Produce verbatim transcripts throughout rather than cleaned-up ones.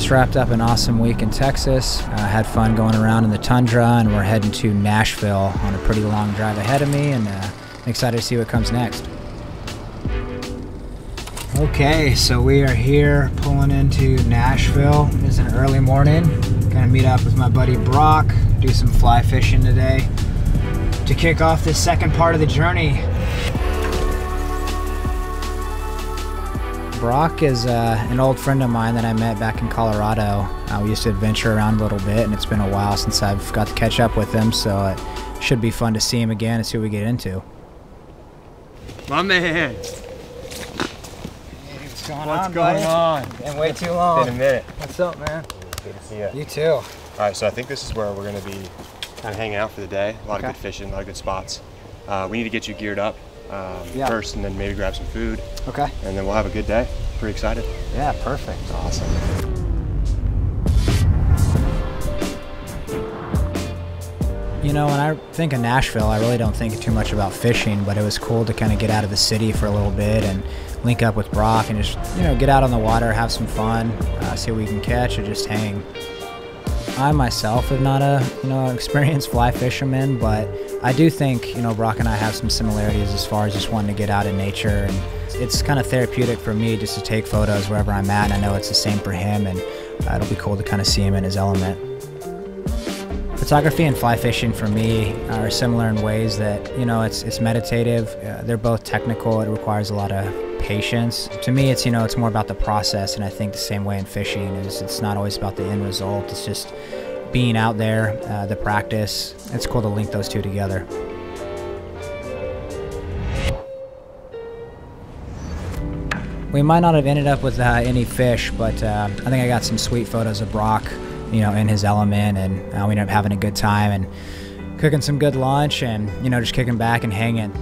just wrapped up an awesome week in Texas. I uh, had fun going around in the tundra, and we're heading to Nashville on a pretty long drive ahead of me, and uh, I'm excited to see what comes next. Okay, so we are here pulling into Nashville. It's an early morning. Gonna meet up with my buddy Brock, do some fly fishing today to kick off this second part of the journey. Brock is uh, an old friend of mine that I met back in Colorado. Uh, we used to adventure around a little bit, and it's been a while since I've got to catch up with him, so it should be fun to see him again and see what we get into. My man! Hey, what's going what's on, going buddy? on? Been way too long. Been a minute. What's up, man? Good to see you. You too. All right, so I think this is where we're going to be kind of hanging out for the day. A lot okay. of good fishing, a lot of good spots. Uh, we need to get you geared up. Um, yeah. First, and then maybe grab some food. Okay. And then we'll have a good day. Pretty excited. Yeah, perfect. Awesome. You know, when I think of Nashville, I really don't think too much about fishing, but it was cool to kind of get out of the city for a little bit and link up with Brock and just, you know, get out on the water, have some fun, uh, see what we can catch, or just hang. I myself am not a, you know, experienced fly fisherman, but I do think, you know, Brock and I have some similarities as far as just wanting to get out in nature, and it's kind of therapeutic for me just to take photos wherever I'm at, and I know it's the same for him, and uh, it'll be cool to kind of see him in his element. Photography and fly fishing for me are similar in ways that, you know, it's, it's meditative, uh, they're both technical, it requires a lot of patience. To me, it's, you know, it's more about the process, and I think the same way in fishing is it's not always about the end result, it's just being out there, uh, the practice. It's cool to link those two together. We might not have ended up with uh, any fish, but uh, I think I got some sweet photos of Brock, you know, in his element, and uh, we ended up having a good time and cooking some good lunch and, you know, just kicking back and hanging.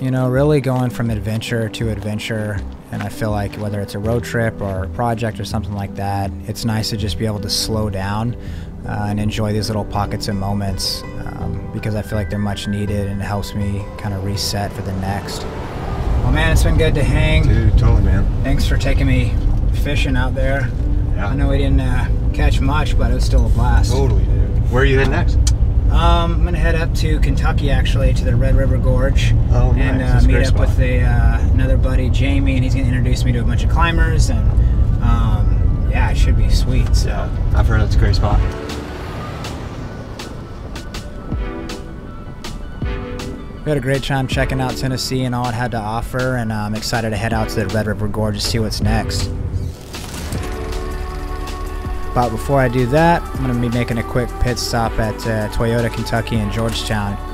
You know, really going from adventure to adventure. And I feel like whether it's a road trip or a project or something like that, it's nice to just be able to slow down uh, and enjoy these little pockets and moments um, because I feel like they're much needed, and it helps me kind of reset for the next. Well, man, it's been good to hang. Dude, totally, man. Thanks for taking me fishing out there. Yeah. I know we didn't uh, catch much, but it was still a blast. Totally, dude. Where are you heading next? Um, I'm gonna head up to Kentucky, actually, to the Red River Gorge, oh, nice. and uh, meet up spot. with a, uh, another buddy, Jamie, and he's gonna introduce me to a bunch of climbers, and um, yeah, it should be sweet. So yeah, I've heard it's a great spot. We had a great time checking out Tennessee and all it had to offer, and uh, I'm excited to head out to the Red River Gorge to see what's next. But before I do that, I'm going to be making a quick pit stop at uh, Toyota, Kentucky in Georgetown.